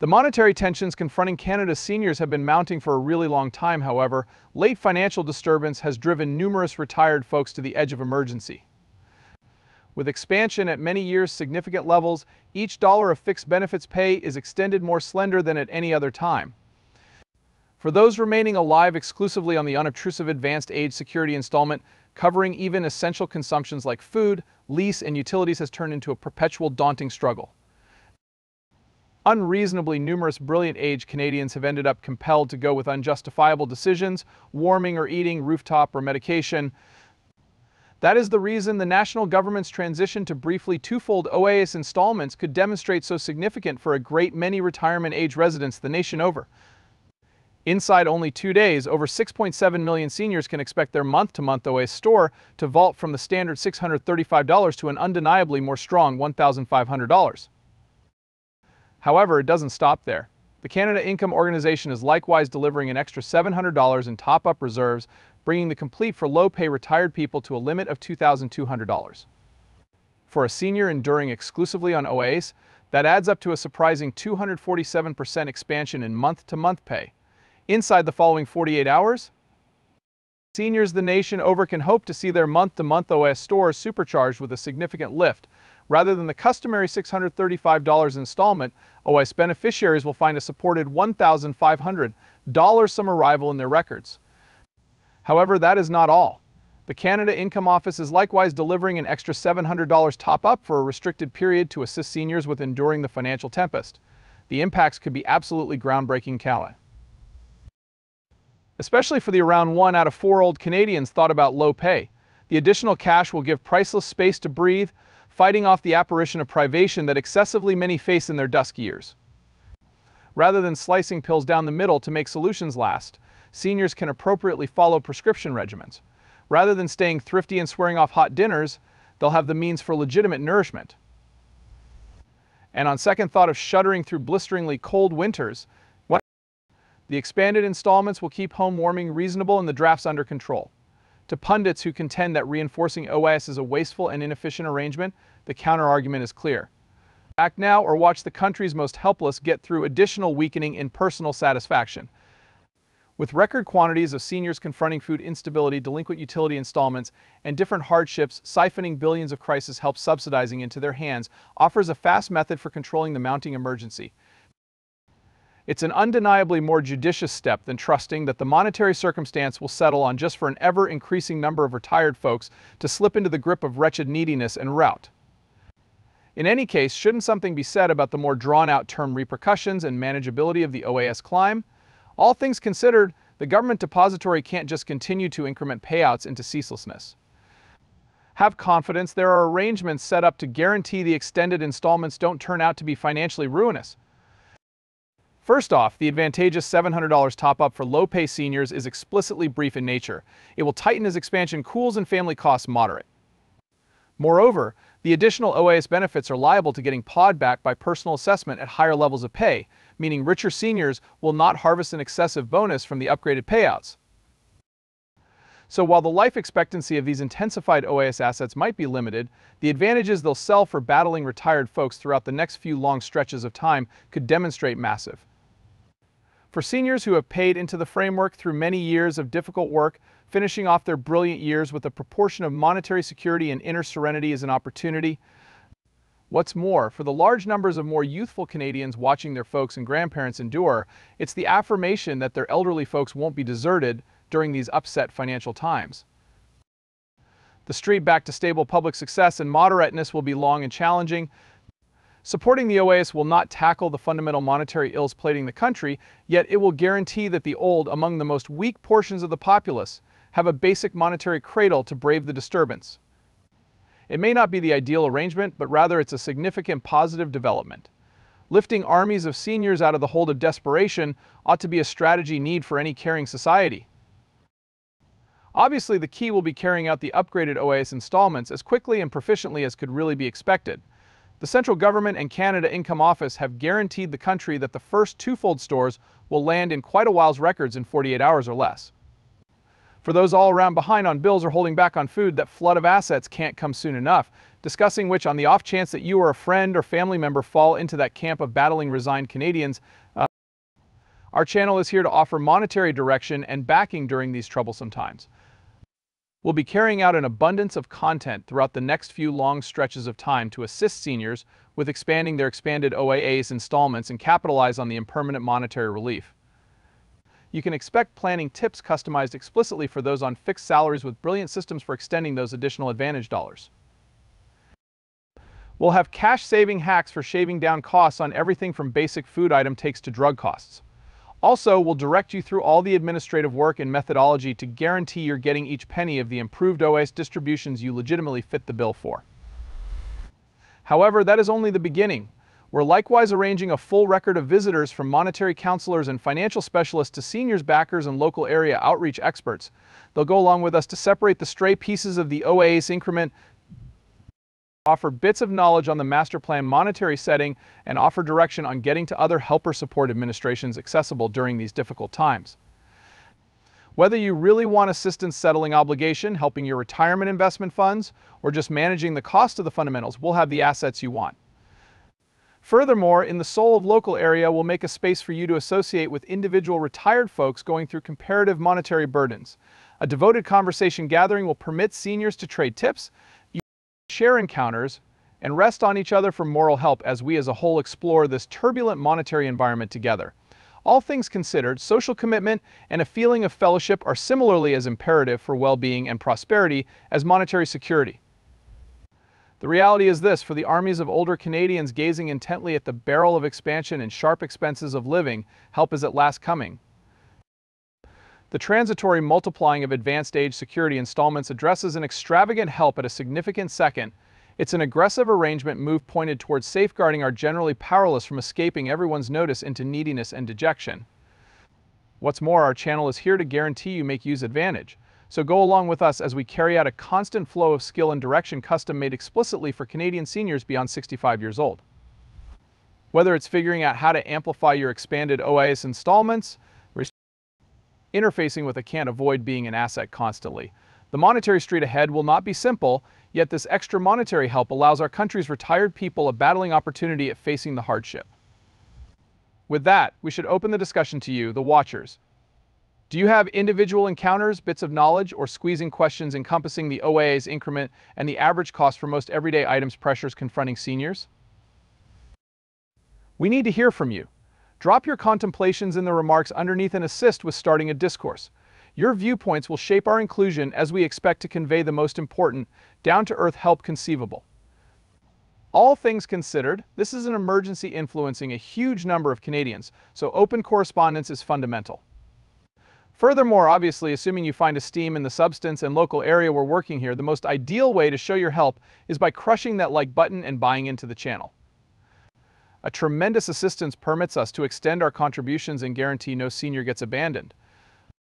The monetary tensions confronting Canada's seniors have been mounting for a really long time, however. Late financial disturbance has driven numerous retired folks to the edge of emergency. With expansion at many years' significant levels, each dollar of fixed benefits pay is extended more slender than at any other time. For those remaining alive exclusively on the unobtrusive advanced age security installment, covering even essential consumptions like food, lease, and utilities has turned into a perpetual daunting struggle. Unreasonably numerous brilliant age Canadians have ended up compelled to go with unjustifiable decisions, warming or eating, rooftop or medication. That is the reason the national government's transition to briefly twofold OAS installments could demonstrate so significant for a great many retirement age residents the nation over. Inside only 2 days, over 6.7 million seniors can expect their month-to-month OAS store to vault from the standard $635 to an undeniably more strong $1,500. However, it doesn't stop there. The Canada Income Organization is likewise delivering an extra $700 in top-up reserves, bringing the complete for low-pay retired people to a limit of $2,200. For a senior enduring exclusively on OAS, that adds up to a surprising 247% expansion in month-to-month pay. Inside the following 48 hours, seniors the nation over can hope to see their month-to-month OAS stores supercharged with a significant lift. Rather than the customary $635 installment, OAS beneficiaries will find a supported $1,500 sum arrival in their records. However, that is not all. The Canada Income Office is likewise delivering an extra $700 top-up for a restricted period to assist seniors with enduring the financial tempest. The impacts could be absolutely groundbreaking, Canada. Especially for the around 1 out of 4 old Canadians thought about low pay. The additional cash will give priceless space to breathe, fighting off the apparition of privation that excessively many face in their dusk years. Rather than slicing pills down the middle to make solutions last, seniors can appropriately follow prescription regimens. Rather than staying thrifty and swearing off hot dinners, they'll have the means for legitimate nourishment. And on second thought of shuddering through blisteringly cold winters, the expanded installments will keep home warming reasonable and the drafts under control. To pundits who contend that reinforcing OAS is a wasteful and inefficient arrangement, the counterargument is clear. Act now or watch the country's most helpless get through additional weakening in personal satisfaction. With record quantities of seniors confronting food instability, delinquent utility installments, and different hardships, siphoning billions of crisis help subsidizing into their hands offers a fast method for controlling the mounting emergency. It's an undeniably more judicious step than trusting that the monetary circumstance will settle on just for an ever-increasing number of retired folks to slip into the grip of wretched neediness and rout. In any case, shouldn't something be said about the more drawn-out term repercussions and manageability of the OAS climb? All things considered, the government depository can't just continue to increment payouts into ceaselessness. Have confidence there are arrangements set up to guarantee the extended installments don't turn out to be financially ruinous. First off, the advantageous $700 top-up for low-pay seniors is explicitly brief in nature. It will tighten as expansion cools and family costs moderate. Moreover, the additional OAS benefits are liable to getting pawed back by personal assessment at higher levels of pay, meaning richer seniors will not harvest an excessive bonus from the upgraded payouts. So while the life expectancy of these intensified OAS assets might be limited, the advantages they'll sell for battling retired folks throughout the next few long stretches of time could demonstrate massive. For seniors who have paid into the framework through many years of difficult work, finishing off their brilliant years with a proportion of monetary security and inner serenity is an opportunity. What's more, for the large numbers of more youthful Canadians watching their folks and grandparents endure, it's the affirmation that their elderly folks won't be deserted during these upset financial times. The street back to stable public success and moderateness will be long and challenging. Supporting the OAS will not tackle the fundamental monetary ills plaguing the country, yet it will guarantee that the old, among the most weak portions of the populace, have a basic monetary cradle to brave the disturbance. It may not be the ideal arrangement, but rather it's a significant positive development. Lifting armies of seniors out of the hold of desperation ought to be a strategy need for any caring society. Obviously, the key will be carrying out the upgraded OAS installments as quickly and proficiently as could really be expected. The central government and Canada Income Office have guaranteed the country that the first twofold stores will land in quite a while's records in 48 hours or less. For those all around behind on bills or holding back on food, that flood of assets can't come soon enough, discussing which, on the off chance that you or a friend or family member fall into that camp of battling resigned Canadians, our channel is here to offer monetary direction and backing during these troublesome times. We'll be carrying out an abundance of content throughout the next few long stretches of time to assist seniors with expanding their expanded OAS installments and capitalize on the impermanent monetary relief. You can expect planning tips customized explicitly for those on fixed salaries, with brilliant systems for extending those additional advantage dollars. We'll have cash-saving hacks for shaving down costs on everything from basic food item takes to drug costs. Also, we'll direct you through all the administrative work and methodology to guarantee you're getting each penny of the improved OAS distributions you legitimately fit the bill for. However, that is only the beginning. We're likewise arranging a full record of visitors, from monetary counselors and financial specialists to seniors backers and local area outreach experts. They'll go along with us to separate the stray pieces of the OAS increment, offer bits of knowledge on the master plan monetary setting, and offer direction on getting to other helper support administrations accessible during these difficult times. Whether you really want assistance settling obligation, helping your retirement investment funds, or just managing the cost of the fundamentals, we'll have the assets you want. Furthermore, in the soul of local area, we'll make a space for you to associate with individual retired folks going through comparative monetary burdens. A devoted conversation gathering will permit seniors to trade tips, share encounters, and rest on each other for moral help as we as a whole explore this turbulent monetary environment together. All things considered, social commitment and a feeling of fellowship are similarly as imperative for well-being and prosperity as monetary security. The reality is this: for the armies of older Canadians gazing intently at the barrel of expansion and sharp expenses of living, help is at last coming. The transitory multiplying of advanced age security installments addresses an extravagant help at a significant second. It's an aggressive arrangement move pointed towards safeguarding our generally powerless from escaping everyone's notice into neediness and dejection. What's more, our channel is here to guarantee you make use advantage. So go along with us as we carry out a constant flow of skill and direction custom made explicitly for Canadian seniors beyond 65 years old. Whether it's figuring out how to amplify your expanded OAS installments, interfacing with a can't avoid being an asset constantly. The monetary street ahead will not be simple, yet this extra monetary help allows our country's retired people a battling opportunity at facing the hardship. With that, we should open the discussion to you, the watchers. Do you have individual encounters, bits of knowledge, or squeezing questions encompassing the OAS increment and the average cost for most everyday items pressures confronting seniors? We need to hear from you. Drop your contemplations in the remarks underneath and assist with starting a discourse. Your viewpoints will shape our inclusion as we expect to convey the most important, down-to-earth help conceivable. All things considered, this is an emergency influencing a huge number of Canadians, so open correspondence is fundamental. Furthermore, obviously, assuming you find esteem in the substance and local area we're working here, the most ideal way to show your help is by crushing that like button and buying into the channel. A tremendous assistance permits us to extend our contributions and guarantee no senior gets abandoned.